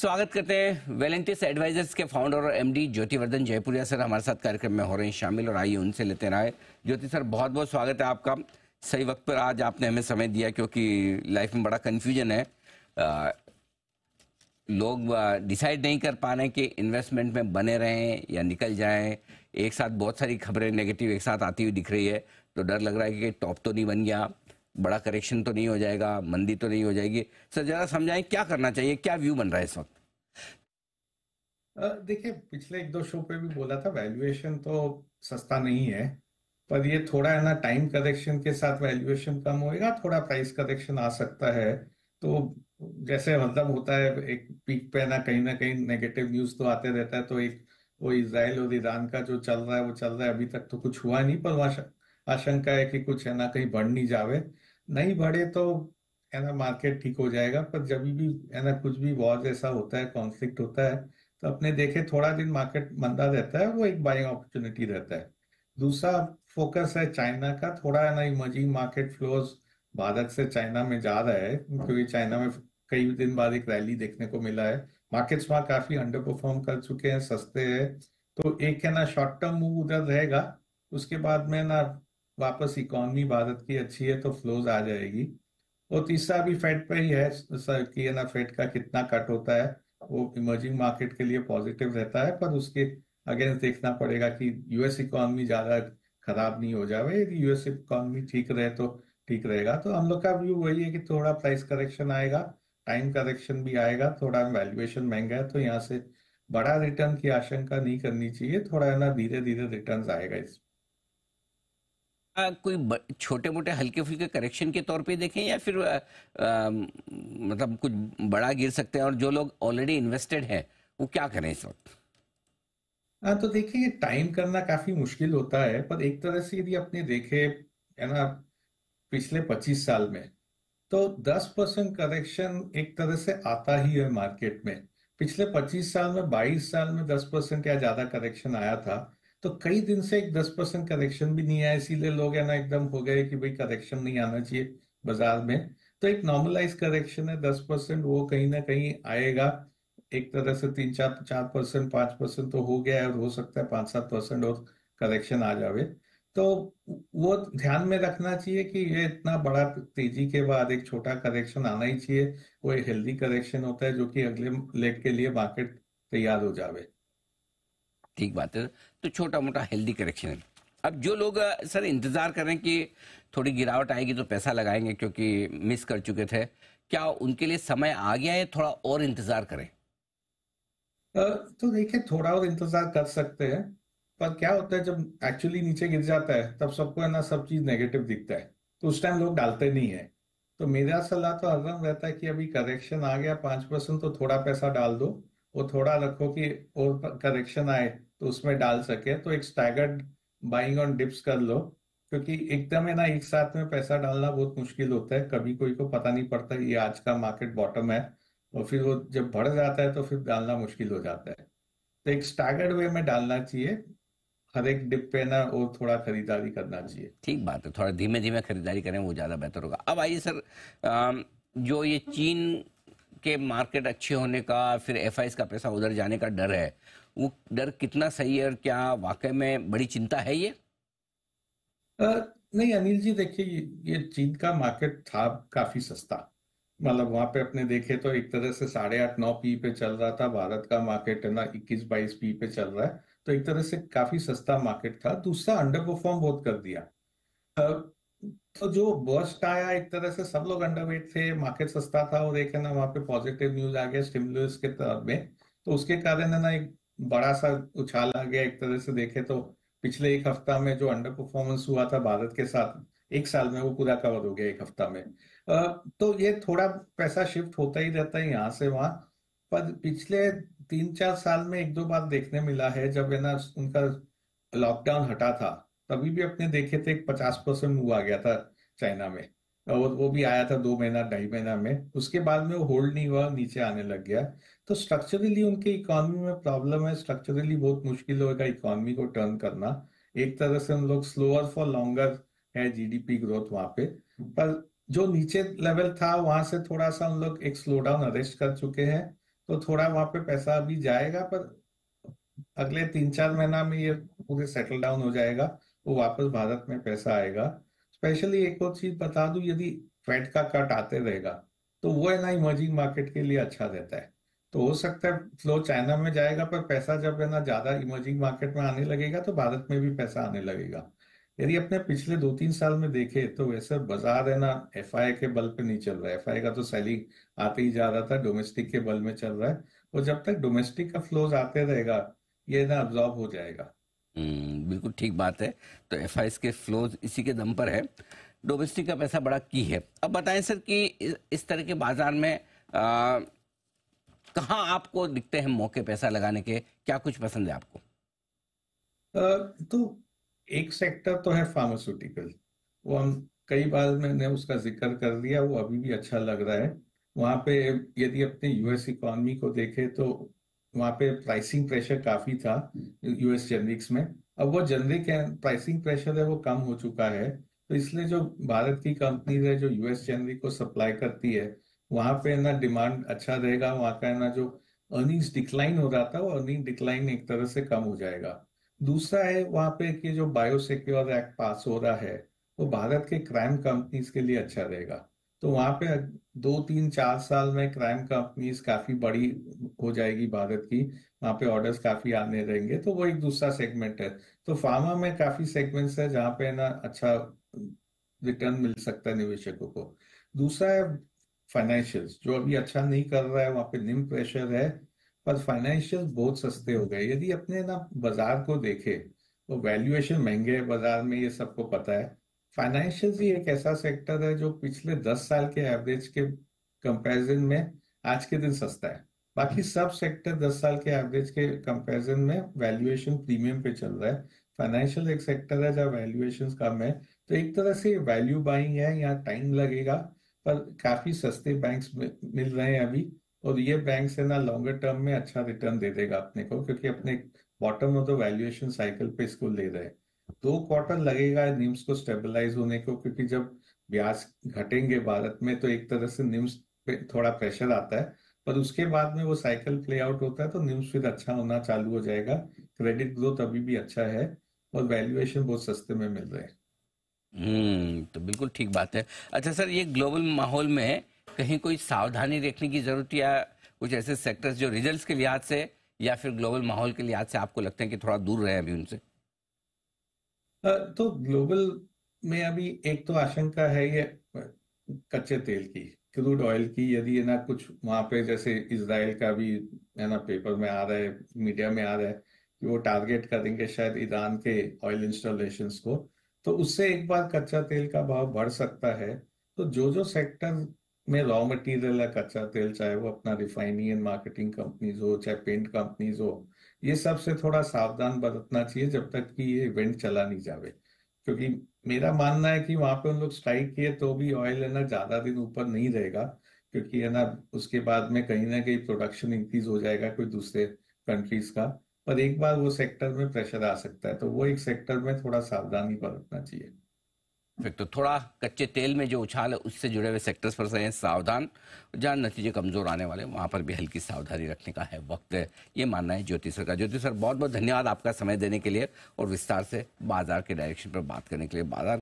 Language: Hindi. स्वागत करते हैं वेलेंटिस एडवाइजर्स के फाउंडर और एमडी ज्योतिवर्धन जयपुरिया सर हमारे साथ कार्यक्रम में हो रहे हैं शामिल, और आइए उनसे लेते राय। ज्योति सर, बहुत बहुत स्वागत है आपका। सही वक्त पर आज आपने हमें समय दिया, क्योंकि लाइफ में बड़ा कन्फ्यूजन है। लोग डिसाइड नहीं कर पा रहे हैं कि इन्वेस्टमेंट में बने रहें या निकल जाएं। एक साथ बहुत सारी खबरें नेगेटिव एक साथ आती हुई दिख रही है, तो डर लग रहा है कि टॉप तो नहीं बन गया, बड़ा करेक्शन तो नहीं हो जाएगा, मंदी तो नहीं हो जाएगी। सर जरा समझाएं क्या करना चाहिए, क्या व्यू बन रहा है इस वक्त? देखिए, पिछले एक दो शो पे भी बोला था, वैल्यूएशन तो सस्ता नहीं है, पर ये थोड़ा है ना, टाइम करेक्शन के साथ वैल्यूएशन कम होएगा, थोड़ा प्राइस करेक्शन आ सकता है। तो जैसे मतलब होता है, एक पीक पे ना कहीं नेगेटिव न्यूज तो आते रहता है। तो एक वो इजराइल और ईरान का जो चल रहा है वो चल रहा है, अभी तक तो कुछ हुआ नहीं, पर आशंका है कि कुछ है ना कहीं बढ़ नहीं जावे, नहीं बढ़े तो है ना मार्केट ठीक हो जाएगा। पर जब भी है ना कुछ भी वॉर जैसा होता है, कॉन्फ्लिक्ट होता है, तो अपने देखे थोड़ा दिन मार्केट मंदा रहता है, वो एक बाइंग अपॉर्चुनिटी रहता है। दूसरा फोकस है चाइना का, थोड़ा है ना इमर्जिंग मार्केट फ्लोज भारत से चाइना में जा रहा है, क्योंकि चाइना में कई दिन बाद एक रैली देखने को मिला है। मार्केट्स वहाँ काफी अंडर परफॉर्म कर चुके हैं, सस्ते है, तो एक है ना शॉर्ट टर्म मूव उधर रहेगा, उसके बाद में ना वापस इकोनॉमी भारत की अच्छी है तो फ्लोज आ जाएगी। और तीसरा भी फेड पे ही है कि है ना फेड का कितना कट होता है, वो इमर्जिंग मार्केट के लिए पॉजिटिव रहता है, पर उसके अगेंस्ट देखना पड़ेगा कि यूएस इकोनॉमी ज्यादा खराब नहीं हो जाए, यदि यूएस इकोनॉमी ठीक रहे तो ठीक रहेगा। तो हम लोग का व्यू वही है कि थोड़ा प्राइस करेक्शन आएगा, टाइम करेक्शन भी आएगा, थोड़ा वैल्यूएशन महंगा है, तो यहाँ से बड़ा रिटर्न की आशंका नहीं करनी चाहिए, थोड़ा है ना धीरे धीरे रिटर्न आएगा। इस कोई छोटे मोटे हल्के फुल्के करेक्शन के तौर पे देखें, या फिर मतलब कुछ बड़ा गिर सकते हैं, और जो लोग ऑलरेडी इन्वेस्टेड हैं वो क्या करें इस वक्त? हाँ, तो देखिए ये टाइम करना काफी मुश्किल होता है, पर एक तरह से यदि आपने देखे है ना पिछले 25 साल में, तो 10% करेक्शन एक तरह से आता ही है मार्केट में। पिछले 25 साल में 22 साल में 10% या ज्यादा करेक्शन आया था, तो कई दिन से एक 10% करेक्शन भी नहीं आया, इसीलिए लोग है ना एकदम हो गए कि भाई करेक्शन नहीं आना चाहिए बाजार में। तो एक नॉर्मलाइज करेक्शन है 10%, वो कहीं ना कहीं आएगा, एक तरह से 3-4% 5% तो हो गया है, और हो सकता है 5-7% और करेक्शन आ जावे। तो वो ध्यान में रखना चाहिए कि ये इतना बड़ा तेजी के बाद एक छोटा करेक्शन आना ही चाहिए, वो एक हेल्दी करेक्शन होता है जो कि अगले लेग के लिए मार्केट तैयार हो जावे। ठीक बात है, तो छोटा मोटा हेल्दी करेक्शन है। अब जो लोग सर इंतज़ार कर रहे हैं कि थोड़ी गिरावट आएगी तो पैसा लगाएंगे क्योंकि मिस कर चुके थे, क्या उनके लिए समय आ गया है, थोड़ा और इंतज़ार करें? तो देखिए थोड़ा और इंतज़ार कर सकते हैं, पर क्या होता है जब एक्चुअली नीचे गिर जाता है तब सबको है ना सब चीज़ नेगेटिव दिखता है, तो उस टाइम लोग डालते नहीं है। तो मेरा सलाह तो हरदम रहता है कि अभी करेक्शन आ गया 5%, तो थोड़ा पैसा डाल दो, वो थोड़ा रखो कि और करेक्शन आए तो उसमें डाल सके। तो एक स्टैगर्ड बाइंग ऑन डिप्स कर लो, क्योंकि एकदम है ना एक साथ में पैसा डालना बहुत मुश्किल होता है, कभी कोई को पता नहीं पड़ता ये आज का मार्केट बॉटम है, और फिर वो जब बढ़ जाता है तो फिर डालना मुश्किल हो जाता है। तो एक स्टैगर्ड वे में डालना चाहिए, हर एक डिप पे ना और थोड़ा खरीदारी करना चाहिए। ठीक बात है, थोड़ा धीमे धीमे खरीदारी करें वो ज्यादा बेहतर होगा। अब आइए सर, जो ये चीन के मार्केट अच्छे होने का, फिर एफआईएस का पैसा उधर जाने का डर है, वो डर कितना सही है, और क्या वाकई में बड़ी चिंता है ये? नहीं अनिल जी, देखिए ये चीन का मार्केट था काफी सस्ता, मतलब वहां पे अपने देखे तो एक तरह से 8.5-9 पी पे चल रहा था, भारत का मार्केट है ना 21-22 पी पे चल रहा है, तो एक तरह से काफी सस्ता मार्केट था। दूसरा अंडर परफॉर्म बहुत कर दिया, तो जो बर्स्ट आया एक तरह से सब लोग अंडरवेट थे, मार्केट सस्ता था, और देखे ना वहाँ पे पॉजिटिव न्यूज आ गया स्टिमुलस के तरफ में, तो उसके कारण है ना एक बड़ा सा उछाल आ गया। एक तरह से देखे तो पिछले एक हफ्ता में जो अंडर परफॉर्मेंस हुआ था भारत के साथ एक साल में, वो पूरा कवर हो गया एक हफ्ता में। तो ये थोड़ा पैसा शिफ्ट होता ही रहता है यहाँ से वहां, पर पिछले 3-4 साल में एक दो बार देखने मिला है, जब है ना उनका लॉकडाउन हटा था तभी भी अपने देखे थे 50% मूव आ गया था चाइना में, और वो भी आया था 2-2.5 महीना में, उसके बाद में वो होल्ड नहीं हुआ, नीचे आने लग गया। तो स्ट्रक्चरली उनके इकोनॉमी में प्रॉब्लम है, स्ट्रक्चरली बहुत मुश्किल होगा इकोनॉमी को टर्न करना, एक तरह से हम लोग स्लोअर फॉर लॉन्गर है जीडीपी ग्रोथ वहाँ पे। पर जो नीचे लेवल था वहां से थोड़ा सा हम लोग एक स्लो डाउन अरेस्ट कर चुके हैं, तो थोड़ा वहां पे पैसा भी जाएगा, पर अगले 3-4 महीना में ये पूरे सेटल डाउन हो जाएगा, वो वापस भारत में पैसा आएगा। स्पेशली एक और चीज बता दूं, यदि फेड का कट आते रहेगा तो वो है ना इमर्जिंग मार्केट के लिए अच्छा रहता है। तो हो सकता है फ्लो चाइना में जाएगा, पर पैसा जब है ना ज्यादा इमर्जिंग मार्केट में आने लगेगा तो भारत में भी पैसा आने लगेगा। यदि अपने पिछले 2-3 साल में देखे तो वैसे बाजार है ना एफआई के बल पे नहीं चल रहा है। एफआई का तो सेलिंग आते ही जा रहा था, डोमेस्टिक के बल में चल रहा है। और जब तक डोमेस्टिक का फ्लोज आते रहेगा ये ना अब्जॉर्ब हो जाएगा। बिल्कुल ठीक बात है। तो एफआई के फ्लोज इसी के दम पर है, डोमेस्टिक का पैसा बड़ा की है। अब बताएं सर कि इस तरह के बाजार में कहाँ आपको दिखते हैं मौके पैसा लगाने के, क्या कुछ पसंद है आपको? तो एक सेक्टर तो है फार्मास्यूटिकल, वो हम कई बार मैंने उसका जिक्र कर दिया, वो अभी भी अच्छा लग रहा है। वहां पे यदि अपने यूएस इकोनॉमी को देखे तो वहां पे प्राइसिंग प्रेशर काफी था यूएस जेनरिक्स में। अब वो जेनरिक प्राइसिंग प्रेशर है वो कम हो चुका है, तो इसलिए जो भारत की कंपनीज है जो यूएस जेनरिक को सप्लाई करती है वहां पे ना डिमांड अच्छा रहेगा। वहां का ना जो अर्निंग्स डिक्लाइन हो रहा था वो अर्निंग डिक्लाइन एक तरह से कम हो जाएगा। दूसरा है वहां पे कि जो बायोसिक्योर एक्ट पास हो रहा है वो भारत के क्राइम कंपनीज के लिए अच्छा रहेगा। तो वहां पे 2-3-4 साल में क्राइम कंपनीज काफी बड़ी हो जाएगी भारत की, वहां पे ऑर्डर्स काफी आने रहेंगे। तो वो एक दूसरा सेगमेंट है। तो फार्मा में काफी सेगमेंट्स है जहाँ पे ना अच्छा रिटर्न मिल सकता है निवेशकों को। दूसरा है फाइनेंशियल्स, जो अभी अच्छा नहीं कर रहा है, वहां पे निम प्रेशर है, पर फाइनेंशियल बहुत सस्ते हो गए। यदि अपने ना बाजार को देखे तो वैल्यूएशन महंगे है बाजार में, ये सबको पता है। फाइनेंशियल ही एक ऐसा सेक्टर है जो पिछले 10 साल के एवरेज के कंपैरिजन में आज के दिन सस्ता है। बाकी सब सेक्टर 10 साल के एवरेज के कंपैरिजन में वैल्यूएशन प्रीमियम पे चल रहा है। फाइनेंशियल एक सेक्टर है जहाँ वैल्यूएशन कम है, तो एक तरह से वैल्यू बाइंग है। यहाँ टाइम लगेगा पर काफी सस्ते बैंक्स मिल रहे हैं अभी, और ये बैंक से ना लॉन्गर टर्म में अच्छा रिटर्न दे देगा अपने को, क्योंकि अपने bottom of the valuation cycle पे इसको ले रहे हैं। 2 क्वार्टर लगेगा निम्स को स्टेबलाइज होने को, क्योंकि जब ब्याज घटेंगे भारत में तो एक तरह से निम्स पे थोड़ा प्रेशर आता है, पर उसके बाद में वो साइकिल प्ले आउट होता है तो निम्स फिर अच्छा होना चालू हो जाएगा। क्रेडिट ग्रोथ अभी भी अच्छा है और वैल्यूएशन बहुत सस्ते में मिल रहे हैं। तो बिल्कुल ठीक बात है। अच्छा सर, ये ग्लोबल माहौल में कहीं कोई सावधानी रखने की जरूरत, या कुछ ऐसे सेक्टर्स जो रिजल्ट्स के लिहाज से या फिर ग्लोबल माहौल के लिहाज से आपको लगता है कि थोड़ा दूर रहे अभी उनसे? तो ग्लोबल में अभी एक तो आशंका है ये कच्चे तेल की, क्रूड ऑयल की। यदि ये ना कुछ वहां पे जैसे इजराइल का भी है ना पेपर में आ रहा है, मीडिया में आ रहा है कि वो टारगेट करेंगे शायद ईरान के ऑयल इंस्टॉलेशन को, तो उससे एक बार कच्चा तेल का भाव बढ़ सकता है। तो जो जो सेक्टर में रॉ मटेरियल है कच्चा तेल, चाहे वो अपना रिफाइनिंग एंड मार्केटिंग कंपनीज हो, चाहे पेंट कंपनीज हो, ये सब से थोड़ा सावधान बरतना चाहिए जब तक कि ये इवेंट चला नहीं जावे। क्योंकि मेरा मानना है कि वहां पे उन लोग स्ट्राइक किए तो भी ऑयल है ना ज्यादा दिन ऊपर नहीं रहेगा, क्योंकि है ना उसके बाद में कहीं ना कहीं प्रोडक्शन इंक्रीज हो जाएगा कोई दूसरे कंट्रीज का, पर एक बार वो सेक्टर में प्रेशर आ सकता है। तो वो एक सेक्टर में थोड़ा सावधानी बरतना चाहिए। तो थोड़ा कच्चे तेल में जो उछाल है उससे जुड़े हुए सेक्टर्स पर से सावधान, जहाँ नतीजे कमजोर आने वाले वहाँ पर भी हल्की सावधानी रखने का है वक्त है, ये मानना है ज्योति सर का। ज्योति सर, बहुत बहुत धन्यवाद आपका समय देने के लिए और विस्तार से बाजार के डायरेक्शन पर बात करने के लिए। बाजार